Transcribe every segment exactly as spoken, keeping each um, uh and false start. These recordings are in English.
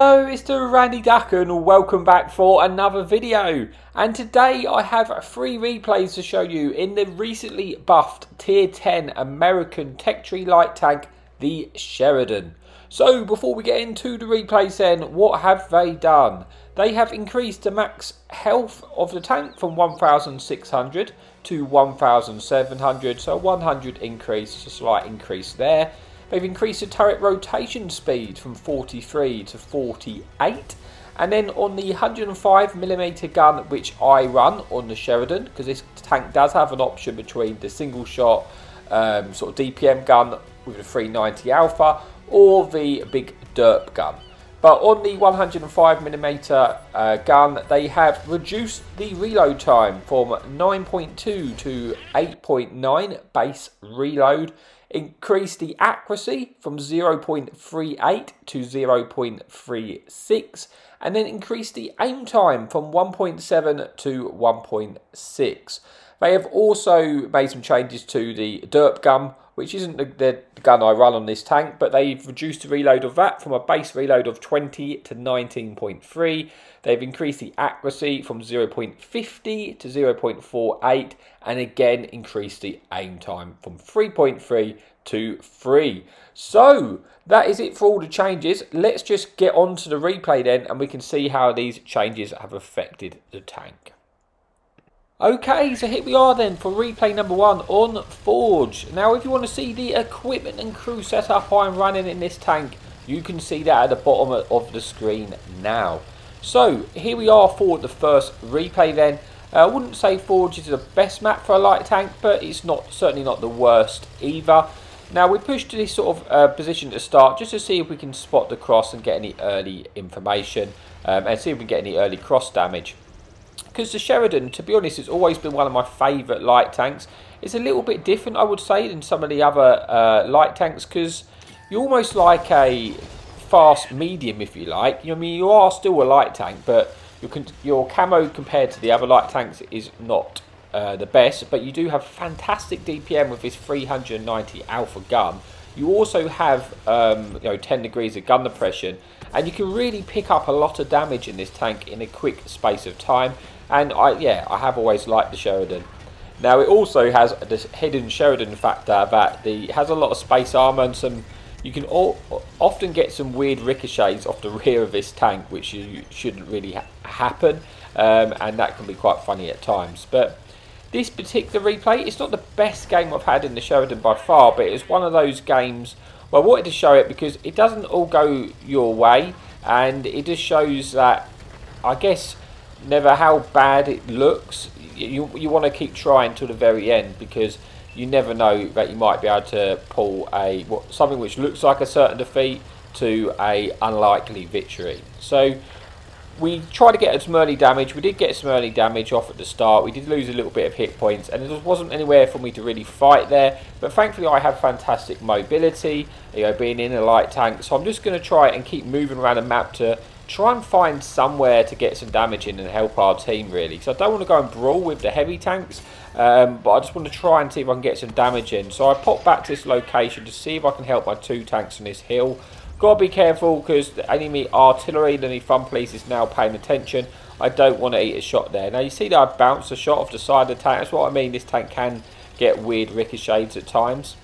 Hello, it's the Randy Ducker and welcome back for another video, and today I have three replays to show you in the recently buffed tier ten American Tech Tree Light Tank, the Sheridan. So before we get into the replays then, what have they done? They have increased the max health of the tank from one thousand six hundred to one thousand seven hundred, so one hundred increase, just a slight increase there. They've increased the turret rotation speed from forty-three to forty-eight. And then on the one hundred five millimeter gun, which I run on the Sheridan, because this tank does have an option between the single shot um, sort of D P M gun with the three ninety alpha or the big derp gun. But on the one hundred five millimeter uh, gun, they have reduced the reload time from nine point two to eight point nine base reload. Increased the accuracy from zero point three eight to zero point three six, and then increased the aim time from one point seven to one point six. They have also made some changes to the derp gun, which isn't the, the gun I run on this tank, but they've reduced the reload of that from a base reload of twenty to nineteen point three. They've increased the accuracy from zero point five zero to zero point four eight, and again increased the aim time from three point three to three. So that is it for all the changes. Let's just get on to the replay then, and we can see how these changes have affected the tank. Okay, so here we are then for replay number one on Forge. Now if you want to see the equipment and crew setup I'm running in this tank, you can see that at the bottom of the screen now. So here we are for the first replay then. Uh, I wouldn't say Forge is the best map for a light tank, but it's not certainly not the worst either. Now we pushed to this sort of uh, position to start just to see if we can spot the cross and get any early information um, and see if we can get any early cross damage. Because the Sheridan, to be honest, has always been one of my favourite light tanks. It's a little bit different, I would say, than some of the other uh, light tanks, because you're almost like a fast medium, if you like. I mean, you are still a light tank, but you can, your camo compared to the other light tanks is not uh, the best. But you do have fantastic D P M with this three ninety alpha gun. You also have um, you know, ten degrees of gun depression, and you can really pick up a lot of damage in this tank in a quick space of time. And I, yeah, I have always liked the Sheridan. Now it also has this hidden Sheridan factor that the has a lot of space armor, and some you can all, often get some weird ricochets off the rear of this tank, which you shouldn't really ha happen, um, and that can be quite funny at times. But this particular replay, it's not the best game I've had in the Sheridan by far, but it's one of those games where I wanted to show it because it doesn't all go your way, and it just shows that, I guess, never how bad it looks. You, you want to keep trying till the very end, because you never know that you might be able to pull a what, something which looks like a certain defeat to a unlikely victory. So we tried to get some early damage. We did get some early damage off at the start. We did lose a little bit of hit points, and there wasn't anywhere for me to really fight there. But thankfully, I have fantastic mobility, you know, being in a light tank. So I'm just going to try and keep moving around the map to try and find somewhere to get some damage in and help our team, really. So I don't want to go and brawl with the heavy tanks, um, but I just want to try and see if I can get some damage in. So I pop back to this location to see if I can help my two tanks on this hill. Got to be careful because the enemy artillery, the enemy fun police is now paying attention. I don't want to eat a shot there. Now you see that I bounced a shot off the side of the tank. That's what I mean, this tank can get weird ricochets at times.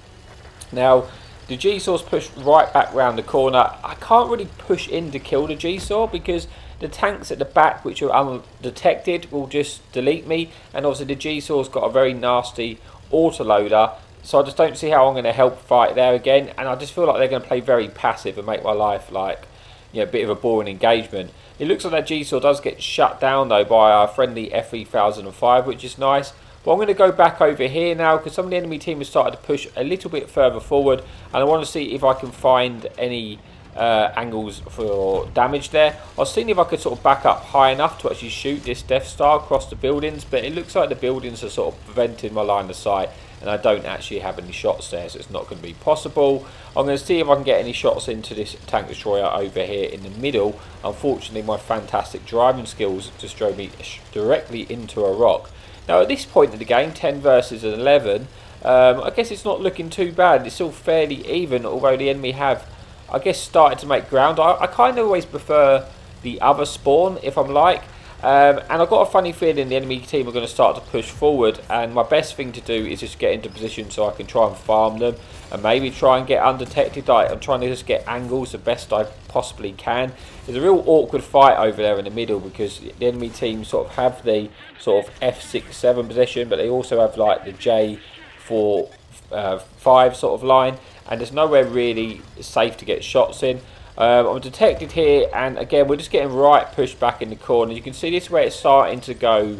Now the G-Saw's pushed right back round the corner. I can't really push in to kill the G-Saw because the tanks at the back, which are undetected, will just delete me. And obviously the G-Saw's got a very nasty autoloader, so I just don't see how I'm going to help fight there again. And I just feel like they're going to play very passive and make my life, like, you know, a bit of a boring engagement. It looks like that G-Saw does get shut down, though, by our friendly F three thousand five, which is nice. But I'm going to go back over here now because some of the enemy team has started to push a little bit further forward, and I want to see if I can find any uh, angles for damage there. I was seeing if I could sort of back up high enough to actually shoot this Death Star across the buildings, but it looks like the buildings are sort of preventing my line of sight, and I don't actually have any shots there, so it's not going to be possible. I'm going to see if I can get any shots into this tank destroyer over here in the middle. Unfortunately, my fantastic driving skills just drove me directly into a rock. Now at this point in the game, ten versus eleven, um, I guess it's not looking too bad. It's still fairly even, although the enemy have I guess starting to make ground. I, I kind of always prefer the other spawn if I'm like. Um, and I've got a funny feeling the enemy team are going to start to push forward, and my best thing to do is just get into position so I can try and farm them and maybe try and get undetected. I, I'm trying to just get angles the best I possibly can. There's a real awkward fight over there in the middle because the enemy team sort of have the sort of F sixty-seven position, but they also have like the J four, uh, five sort of line, and there's nowhere really safe to get shots in. Um, I'm detected here, and again we're just getting right pushed back in the corner. You can see this way it's starting to go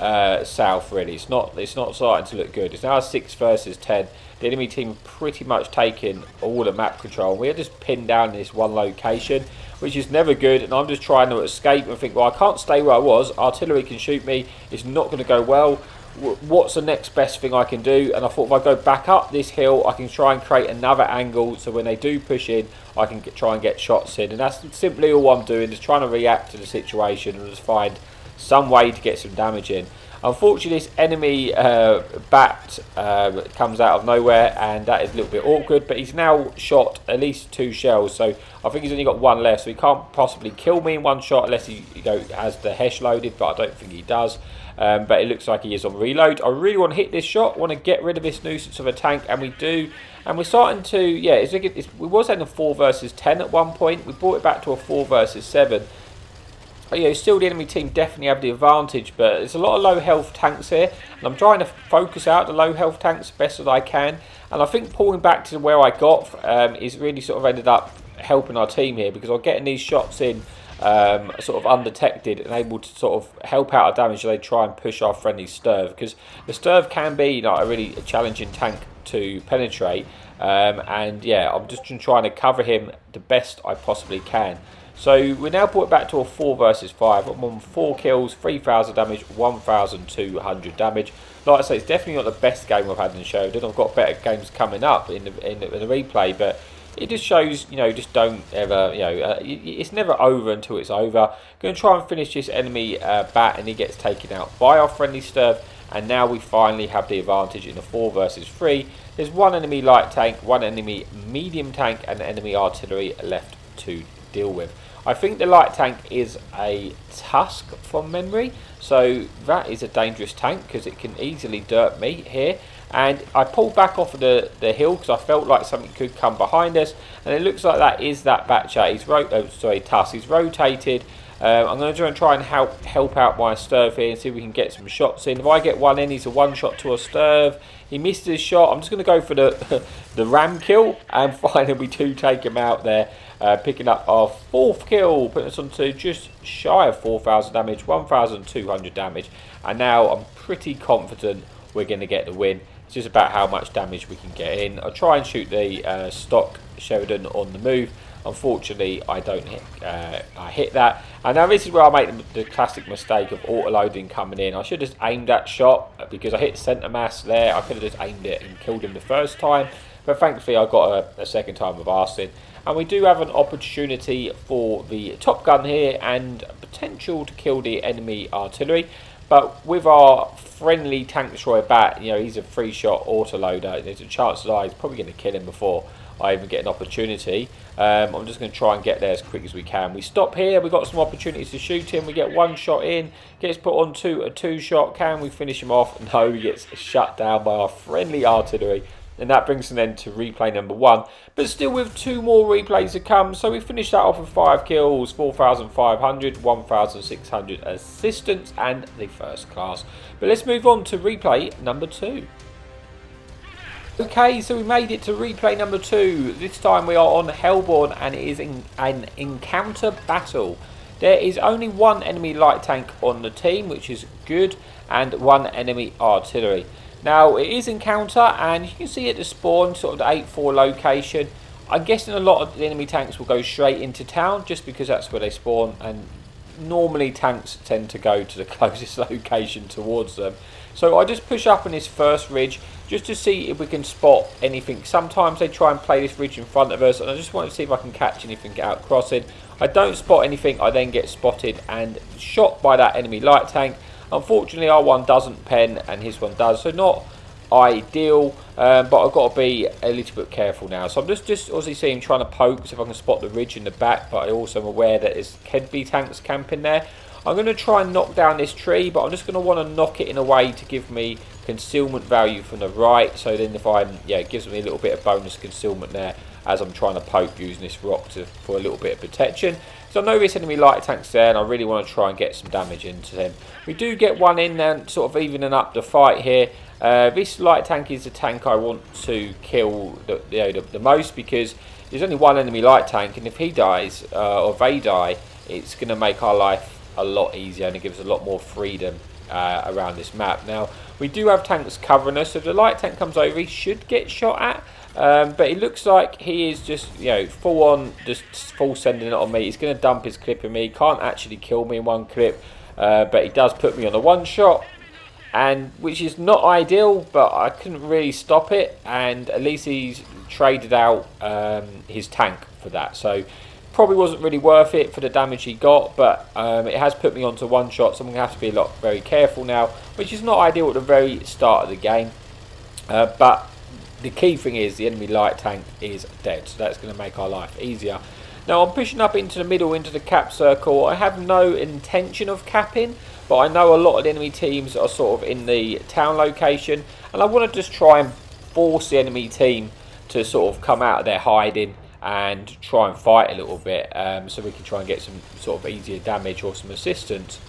uh, south really. It's not it's not starting to look good. It's now six versus ten. The enemy team pretty much taking all the map control. We're just pinned down in this one location, which is never good, and I'm just trying to escape and think, well, I can't stay where I was. Artillery can shoot me. It's not going to go well. What's the next best thing I can do? And I thought if I go back up this hill, I can try and create another angle so when they do push in, I can get, try and get shots in. And that's simply all I'm doing, is trying to react to the situation and just find some way to get some damage in. Unfortunately, this enemy uh, bat uh, comes out of nowhere, and that is a little bit awkward, but he's now shot at least two shells, so I think he's only got one left, so he can't possibly kill me in one shot unless he, you know, has the Hesh loaded, but I don't think he does. Um, but it looks like he is on reload. I really want to hit this shot, want to get rid of this nuisance of a tank, and we do. And we're starting to, yeah, it's, it's, we was at a four versus ten at one point. We brought it back to a four versus seven. But, you know, still the enemy team definitely have the advantage, but there's a lot of low health tanks here, and I'm trying to focus out the low health tanks best that I can. And I think pulling back to where I got um, is really sort of ended up helping our team here, because I'm getting these shots in Um, sort of undetected and able to sort of help out our damage. So they try and push our friendly S T R V, because the S T R V can be, you know, a really challenging tank to penetrate. Um, and yeah, I'm just trying to cover him the best I possibly can. So we're now brought back to a four versus five. I'm on four kills, three thousand damage, one thousand two hundred damage. Like I say, it's definitely not the best game I've had in Sheridan. I've got better games coming up in the, in the, in the replay, but it just shows, you know, just don't ever, you know, uh, it's never over until it's over. Going to try and finish this enemy uh, bat, and he gets taken out by our friendly S T R V. And now we finally have the advantage in the four versus three. There's one enemy light tank, one enemy medium tank, and enemy artillery left to deal with. I think the light tank is a Tusk from memory. So that is a dangerous tank because it can easily dirt me here. And I pulled back off of the, the hill because I felt like something could come behind us. And it looks like that is that Batcha. He's ro oh, sorry, Tusk. He's rotated. Um, I'm going to try and, try and help, help out my S T R V here and see if we can get some shots in. If I get one in, he's a one-shot to a S T R V. He missed his shot. I'm just going to go for the, the ram kill. And finally, we do take him out there, uh, picking up our fourth kill, putting us onto just shy of four thousand damage, one thousand two hundred damage. And now I'm pretty confident we're going to get the win. It's just about how much damage we can get in. I'll try and shoot the uh, stock Sheridan on the move. Unfortunately, I don't hit, uh, I hit that. And now this is where I make the, the classic mistake of auto-loading coming in. I should have just aimed that shot because I hit centre mass there. I could have just aimed it and killed him the first time. But thankfully, I got a, a second time of arson. And we do have an opportunity for the top gun here and potential to kill the enemy artillery. But with our friendly tank destroyer bat, you know, he's a three-shot autoloader. There's a chance that I'm probably going to kill him before I even get an opportunity. Um, I'm just going to try and get there as quick as we can. We stop here. We've got some opportunities to shoot him. We get one shot in. Gets put onto a two-shot. Can we finish him off? No, he gets shut down by our friendly artillery. And that brings an end to replay number one. But still with two more replays to come. So we finished that off with five kills, four thousand five hundred, one thousand six hundred assistance, and the first class. But let's move on to replay number two. Okay, so we made it to replay number two. This time we are on Hellborn, and it is in an encounter battle. There is only one enemy light tank on the team, which is good, and one enemy artillery. Now, it is encounter, and you can see at the spawn, sort of the eight four location, I'm guessing a lot of the enemy tanks will go straight into town, just because that's where they spawn, and normally tanks tend to go to the closest location towards them. So I just push up on this first ridge, just to see if we can spot anything. Sometimes they try and play this ridge in front of us, and I just want to see if I can catch anything out crossing. I don't spot anything, I then get spotted and shot by that enemy light tank. Unfortunately, our one doesn't pen and his one does, so not ideal, um, but I've got to be a little bit careful now. So I'm just, just obviously seeing, trying to poke, see if I can spot the ridge in the back, but I also am aware that there's Kedby tanks camping there. I'm going to try and knock down this tree, but I'm just going to want to knock it in a way to give me concealment value from the right, so then if I'm, yeah, it gives me a little bit of bonus concealment there as I'm trying to poke using this rock to, for a little bit of protection. So I know this enemy light tanks there, and I really want to try and get some damage into them. We do get one in there, sort of evening up the fight here. Uh, this light tank is the tank I want to kill the, you know, the, the most, because there's only one enemy light tank, and if he dies, uh, or they die, it's going to make our life a lot easier, and it gives us a lot more freedom uh, around this map. Now, we do have tanks covering us, so if the light tank comes over, he should get shot at. Um, but it looks like he is just, you know, full on, just full sending it on me. He's going to dump his clip in me. He can't actually kill me in one clip, uh, but he does put me on a one shot, and which is not ideal, but I couldn't really stop it. And at least he's traded out um, his tank for that, so probably wasn't really worth it for the damage he got. But um, it has put me onto one shot, so I'm going to have to be a lot very careful now, which is not ideal at the very start of the game. Uh, but the key thing is the enemy light tank is dead, so that's going to make our life easier. Now I'm pushing up into the middle, into the cap circle. I have no intention of capping, but I know a lot of the enemy teams are sort of in the town location, and I want to just try and force the enemy team to sort of come out of their hiding and try and fight a little bit, um, so we can try and get some sort of easier damage or some assistance.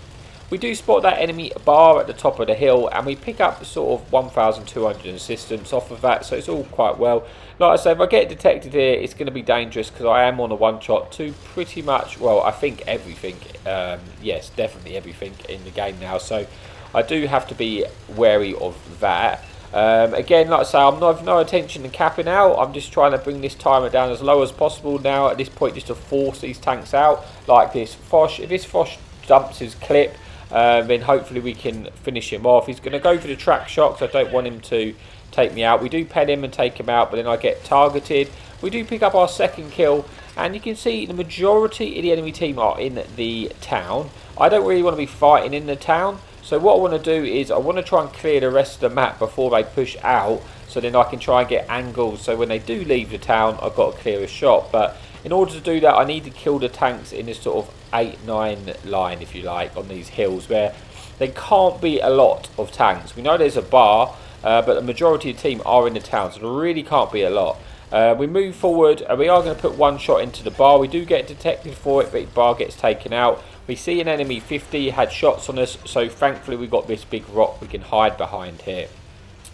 We do spot that enemy bar at the top of the hill, and we pick up sort of one thousand two hundred assistance off of that, so it's all quite well. Like I say, if I get detected here, it's going to be dangerous, because I am on a one-shot to pretty much, well, I think everything, um, yes, definitely everything in the game now, so I do have to be wary of that. Um, again, like I say, I'm not, I've no intention of capping out. I'm just trying to bring this timer down as low as possible now at this point, just to force these tanks out like this. Fosh, if this Fosh dumps his clip, Um, then hopefully we can finish him off. He's going to go for the track shot, so I don't want him to take me out. We do pen him and take him out, but then I get targeted. We do pick up our second kill, and you can see the majority of the enemy team are in the town. I don't really want to be fighting in the town, so what I want to do is I want to try and clear the rest of the map before they push out, so then I can try and get angles, so when they do leave the town, I've got to clear a shot. But in order to do that, I need to kill the tanks in this sort of eight nine line, if you like, on these hills, where there can't be a lot of tanks. We know there's a bar, uh, but the majority of the team are in the town, so there really can't be a lot. Uh, we move forward, and we are going to put one shot into the bar. We do get detected for it, but the bar gets taken out. We see an enemy fifty had shots on us, so thankfully we've got this big rock we can hide behind here.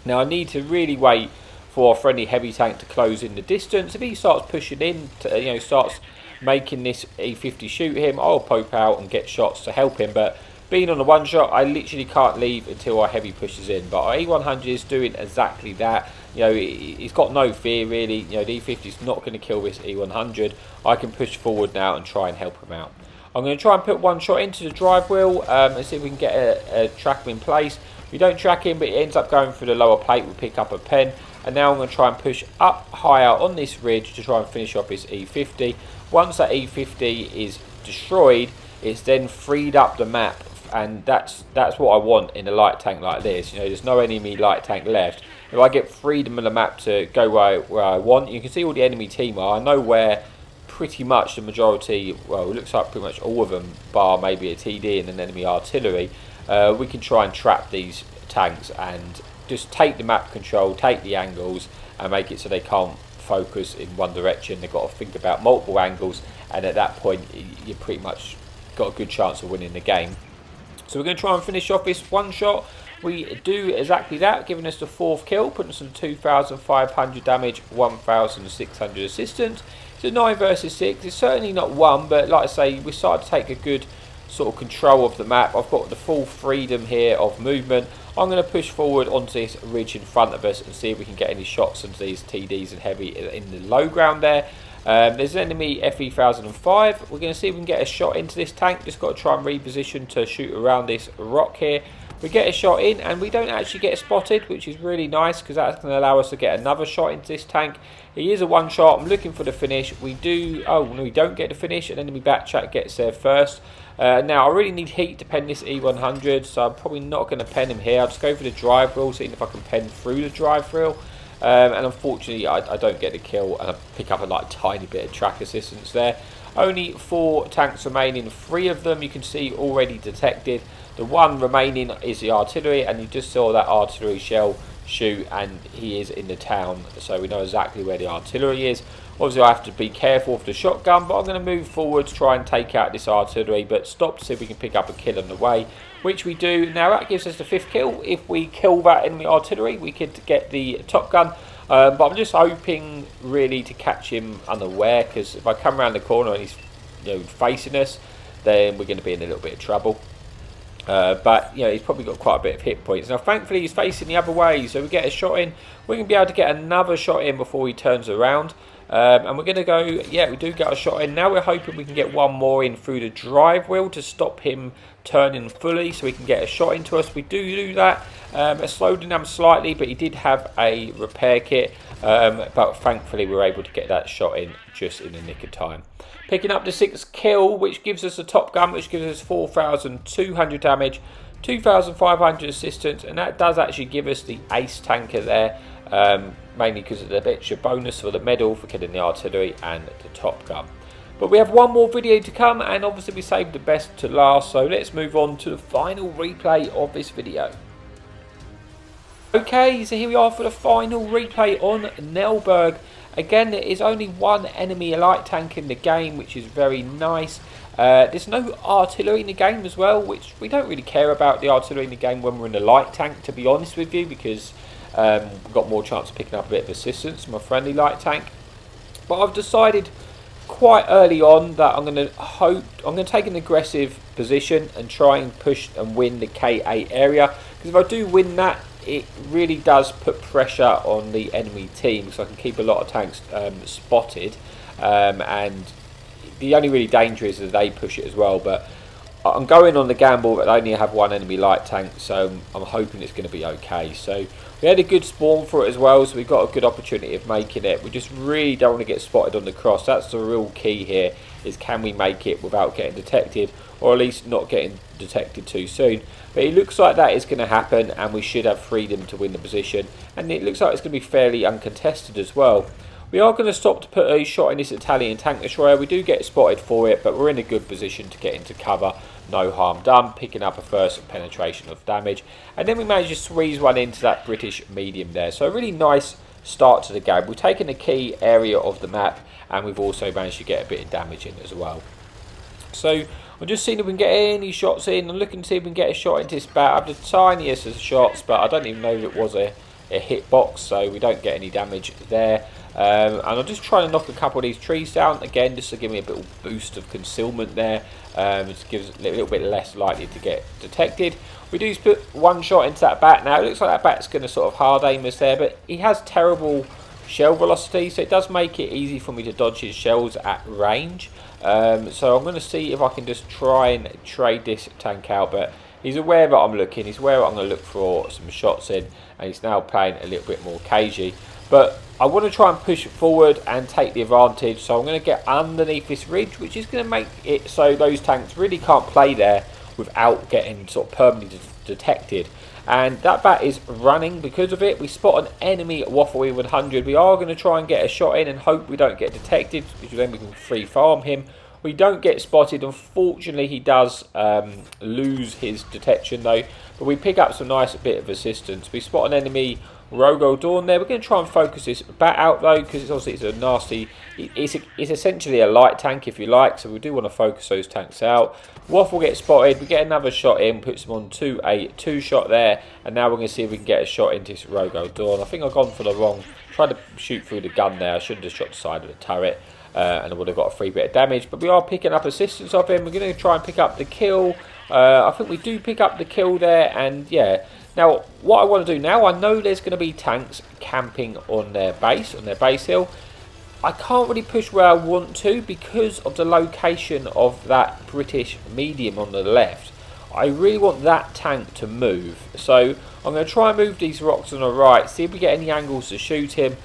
Now I need to really wait for a friendly heavy tank to close in the distance. If he starts pushing in, to, you know, starts making this E fifty shoot him, I'll poke out and get shots to help him. But being on the one shot, I literally can't leave until our heavy pushes in. But our E one hundred is doing exactly that. You know, he's got no fear really. You know, the E fifty is not going to kill this E one hundred. I can push forward now and try and help him out. I'm going to try and put one shot into the drive wheel um, and see if we can get a, a track him in place. We don't track him, but it ends up going through the lower plate. We pick up a pen. And now I'm going to try and push up higher on this ridge to try and finish off his E fifty. Once that E fifty is destroyed, it's then freed up the map. And that's that's what I want in a light tank like this. You know, there's no enemy light tank left. If I get freedom of the map to go where I, where I want, you can see all the enemy team are. I know where pretty much the majority, well, it looks like pretty much all of them, bar maybe a T D and an enemy artillery. Uh, we can try and trap these tanks and just take the map control, take the angles, and make it so they can't focus in one direction. They've got to think about multiple angles, and at that point you pretty much got a good chance of winning the game. So we're going to try and finish off this one shot. We do exactly that, giving us the fourth kill, putting us on two thousand five hundred damage, one thousand six hundred assistance. So nine versus six, it's certainly not one, but like I say, we started to take a good sort of control of the map. I've got the full freedom here of movement. I'm going to push forward onto this ridge in front of us and see if we can get any shots into these T Ds and heavy in the low ground there. Um, there's an enemy F V ten oh five. We're going to see if we can get a shot into this tank. Just got to try and reposition to shoot around this rock here. We get a shot in and we don't actually get spotted, which is really nice because that's going to allow us to get another shot into this tank. He is a one shot. I'm looking for the finish. We do. Oh, no, we don't get the finish, and then we Batcha gets there first. Uh, now, I really need heat to pen this E one hundred, so I'm probably not going to pen him here. I'll just go for the drive reel, seeing if I can pen through the drive reel. Um, and unfortunately, I, I don't get the kill, and I pick up a like tiny bit of track assistance there. Only four tanks remaining, three of them you can see already detected. The one remaining is the artillery, and you just saw that artillery shell shoot, and he is in the town, so we know exactly where the artillery is. Obviously I have to be careful with the shotgun, but I'm going to move forward to try and take out this artillery, but stop to see if we can pick up a kill on the way, which we do. Now that gives us the fifth kill. If we kill that enemy artillery, we could get the top gun. Um, but I'm just hoping really to catch him unaware, because if I come around the corner and he's, you know, facing us, then we're going to be in a little bit of trouble. Uh, but you know, he's probably got quite a bit of hit points. Now thankfully he's facing the other way, so we get a shot in. We're going to be able to get another shot in before he turns around. Um, and we're going to go, yeah, we do get a shot in. Now we're hoping we can get one more in through the drive wheel to stop him turning fully so we can get a shot into us. We do do that. Um, it slowed him down slightly, but he did have a repair kit. Um, but thankfully we were able to get that shot in just in the nick of time. Picking up the sixth kill, which gives us a top gun, which gives us four thousand two hundred damage, two thousand five hundred assistance, and that does actually give us the ace tanker there. Um, mainly because of the extra bonus for the medal for killing the artillery and the top gun. But we have one more video to come, and obviously we saved the best to last, so let's move on to the final replay of this video. Okay, so here we are for the final replay on Knellberg. Again, there is only one enemy light tank in the game, which is very nice. Uh, there's no artillery in the game as well, which we don't really care about the artillery in the game when we're in the light tank, to be honest with you, because Um, got more chance of picking up a bit of assistance from a friendly light tank. But I've decided quite early on that I'm going to hope I'm going to take an aggressive position and try and push and win the K eight area, because if I do win that, it really does put pressure on the enemy team, so I can keep a lot of tanks um, spotted, um, and the only really danger is that they push it as well. But I'm going on the gamble that I only have one enemy light tank, so I'm hoping it's going to be okay. So we had a good spawn for it as well, so we've got a good opportunity of making it. We just really don't want to get spotted on the cross. That's the real key here, is can we make it without getting detected, or at least not getting detected too soon. But it looks like that is going to happen, and we should have freedom to win the position. And it looks like it's going to be fairly uncontested as well. We are going to stop to put a shot in this Italian tank destroyer. We do get spotted for it, but we're in a good position to get into cover. No harm done, picking up a first penetration of damage. And then we managed to squeeze one into that British medium there. So a really nice start to the game. We've taken a key area of the map, and we've also managed to get a bit of damage in as well. So I'm just seeing if we can get any shots in. I'm looking to see if we can get a shot into this bat. I have the tiniest of shots, but I don't even know if it was a, a hitbox, so we don't get any damage there. Um, and I'm just trying to knock a couple of these trees down, again, just to give me a little boost of concealment there. Um, it gives it a little bit less likely to get detected. We do put one shot into that bat now. It looks like that bat's going to sort of hard aim us there, but he has terrible shell velocity, so it does make it easy for me to dodge his shells at range. Um, so I'm going to see if I can just try and trade this tank out, but he's aware that I'm looking. He's aware that I'm going to look for some shots in, and he's now playing a little bit more cagey. But I want to try and push forward and take the advantage, so I'm going to get underneath this ridge, which is going to make it so those tanks really can't play there without getting sort of permanently detected. And that bat is running because of it. We spot an enemy Waffle Wheel one hundred. We are going to try and get a shot in and hope we don't get detected, because then we can free farm him. We don't get spotted. Unfortunately, he does um, lose his detection though, but we pick up some nice bit of assistance. We spot an enemy Rogo Dawn there. We're going to try and focus this bat out though, because it's obviously it's a nasty, it's, a, it's essentially a light tank if you like, so we do want to focus those tanks out. Waffle gets spotted, we get another shot in, puts them on to a two shot there, and now we're going to see if we can get a shot into this Rogo Dawn. I think I've gone for the wrong, tried to shoot through the gun there, I shouldn't have shot the side of the turret, uh, and I would have got a free bit of damage, but we are picking up assistance of him. We're going to try and pick up the kill. uh, I think we do pick up the kill there, and yeah. Now, what I want to do now, I know there's going to be tanks camping on their base, on their base hill. I can't really push where I want to because of the location of that British medium on the left. I really want that tank to move, so I'm going to try and move these rocks on the right, see if we get any angles to shoot him.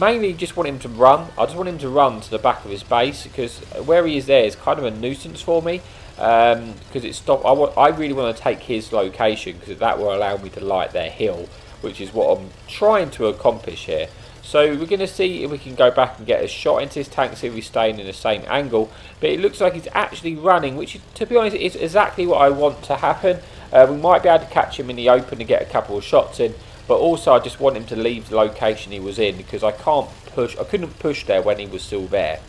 Mainly just want him to run. I just want him to run to the back of his base, because where he is there is kind of a nuisance for me, because um, it stop. I want. I really want to take his location, because that will allow me to light their hill, which is what I'm trying to accomplish here. So we're going to see if we can go back and get a shot into his tank, see if he's staying in the same angle. But it looks like he's actually running, which, to be honest, is exactly what I want to happen. Uh, we might be able to catch him in the open and get a couple of shots in. But also I just want him to leave the location he was in, because I can't push. I couldn't push there when he was still there,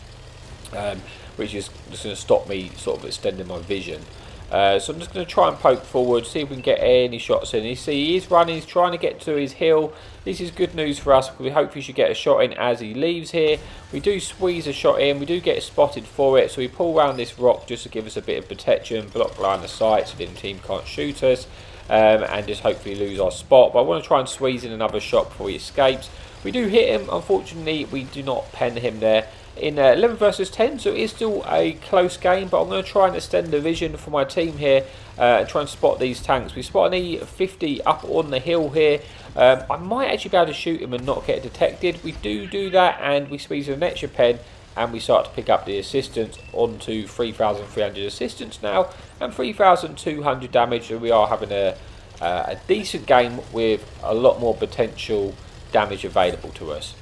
um, which is just going to stop me sort of extending my vision. Uh, so I'm just going to try and poke forward, see if we can get any shots in. You see he is running, he's trying to get to his hill. This is good news for us, because we hopefully should get a shot in as he leaves here. We do squeeze a shot in, we do get spotted for it, so we pull round this rock just to give us a bit of protection, block line of sight so the team can't shoot us, um, and just hopefully lose our spot. But I want to try and squeeze in another shot before he escapes. We do hit him, unfortunately we do not pen him there. In uh, eleven versus ten, so it is still a close game, but I'm going to try and extend the vision for my team here uh, and try and spot these tanks. We spot an E fifty up on the hill here. Um, I might actually be able to shoot him and not get detected. We do do that, and we squeeze an extra pen, and we start to pick up the assistance onto three thousand three hundred assistance now, and three thousand two hundred damage, so we are having a, uh, a decent game with a lot more potential damage available to us.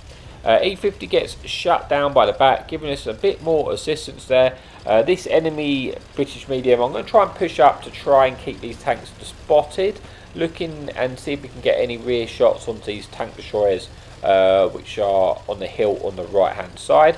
Uh, E fifty gets shut down by the back, giving us a bit more assistance there. Uh, this enemy British medium, I'm going to try and push up to try and keep these tanks spotted, looking and see if we can get any rear shots onto these tank destroyers, uh, which are on the hill on the right hand side.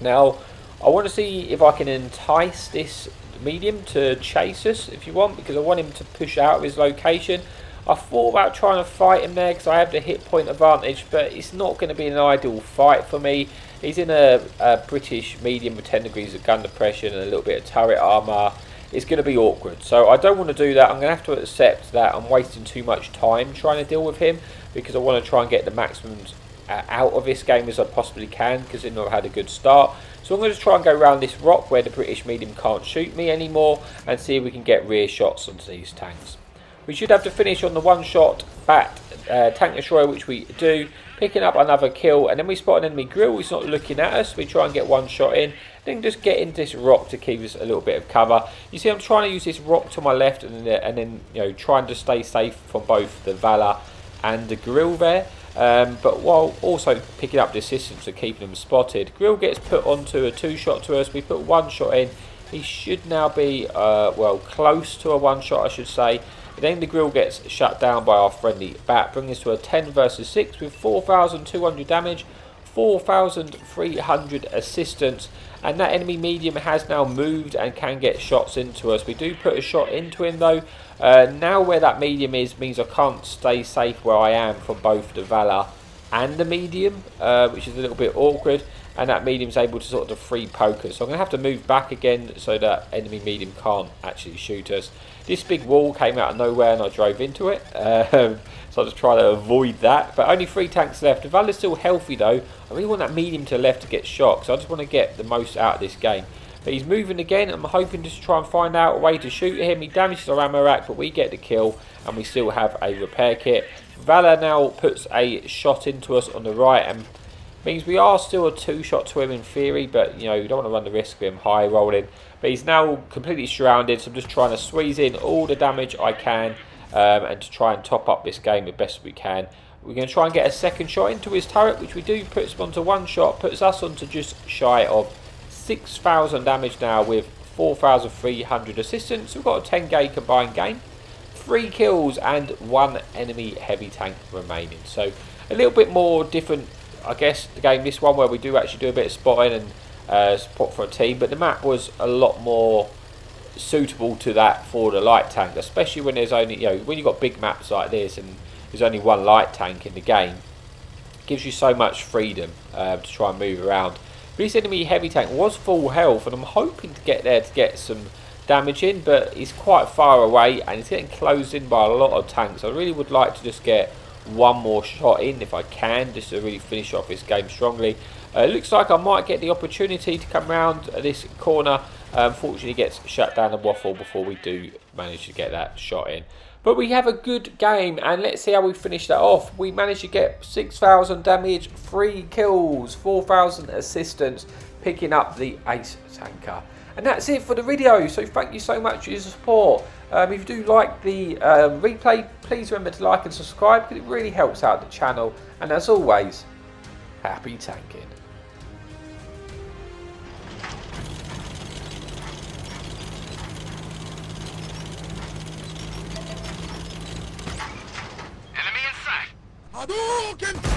Now I want to see if I can entice this medium to chase us, if you want, because I want him to push out of his location. I thought about trying to fight him there because I have the hit point advantage, but it's not going to be an ideal fight for me. He's in a, a British medium with ten degrees of gun depression and a little bit of turret armour. It's going to be awkward, so I don't want to do that. I'm going to have to accept that I'm wasting too much time trying to deal with him, because I want to try and get the maximum out of this game as I possibly can, because I've had a good start. So I'm going to try and go around this rock where the British medium can't shoot me anymore and see if we can get rear shots onto these tanks. We should have to finish on the one-shot bat uh, tank destroyer, which we do, picking up another kill. And then we spot an enemy grill. He's not looking at us. We try and get one shot in. Then just get into this rock to keep us a little bit of cover. You see, I'm trying to use this rock to my left, and then, and then you know, trying to stay safe from both the Valor and the grill there. Um, but while also picking up the assistance and keeping them spotted, grill gets put onto a two-shot to us. We put one shot in. He should now be uh, well close to a one-shot, I should say. Then the grill gets shut down by our friendly bat, bringing us to a ten versus six with four thousand two hundred damage, four thousand three hundred assistance, and that enemy medium has now moved and can get shots into us. We do put a shot into him though. Uh, now where that medium is means I can't stay safe where I am from both the Valor and the medium, uh, which is a little bit awkward, and that medium's able to sort of free poke us. So I'm going to have to move back again so that enemy medium can't actually shoot us. This big wall came out of nowhere and I drove into it, um, so I was trying to avoid that. But only three tanks left. The Valor's still healthy though. I really want that medium to the left to get shot, so I just want to get the most out of this game. But he's moving again. I'm hoping just to try and find out a way to shoot him. He damages our ammo rack, but we get the kill, and we still have a repair kit. Valor now puts a shot into us on the right, and means we are still a two-shot to him in theory, but you know, you don't want to run the risk of him high rolling. But he's now completely surrounded, so I'm just trying to squeeze in all the damage I can, um, and to try and top up this game the best we can. We're going to try and get a second shot into his turret, which we do. Puts him onto one shot, puts us onto just shy of six thousand damage now with four thousand three hundred assistance. We've got a ten K combined game, three kills and one enemy heavy tank remaining. So a little bit more different, I guess, the game this one, where we do actually do a bit of spotting and uh, support for a team, but the map was a lot more suitable to that for the light tank, especially when there's only, you know, when you've got big maps like this and there's only one light tank in the game, it gives you so much freedom uh, to try and move around. But this enemy heavy tank was full health, and I'm hoping to get there to get some damage in, but he's quite far away and he's getting closed in by a lot of tanks. I really would like to just get one more shot in if I can, just to really finish off this game strongly. Uh, looks like I might get the opportunity to come round this corner Unfortunately, gets shut down the waffle before we do manage to get that shot in. But we have a good game, and let's see how we finish that off. We managed to get six thousand damage, three kills, four thousand assistance, picking up the ace tanker. And that's it for the video, so thank you so much for your support. Um, if you do like the um, replay, please remember to like and subscribe, because it really helps out the channel. And as always, happy tanking. Hadouken!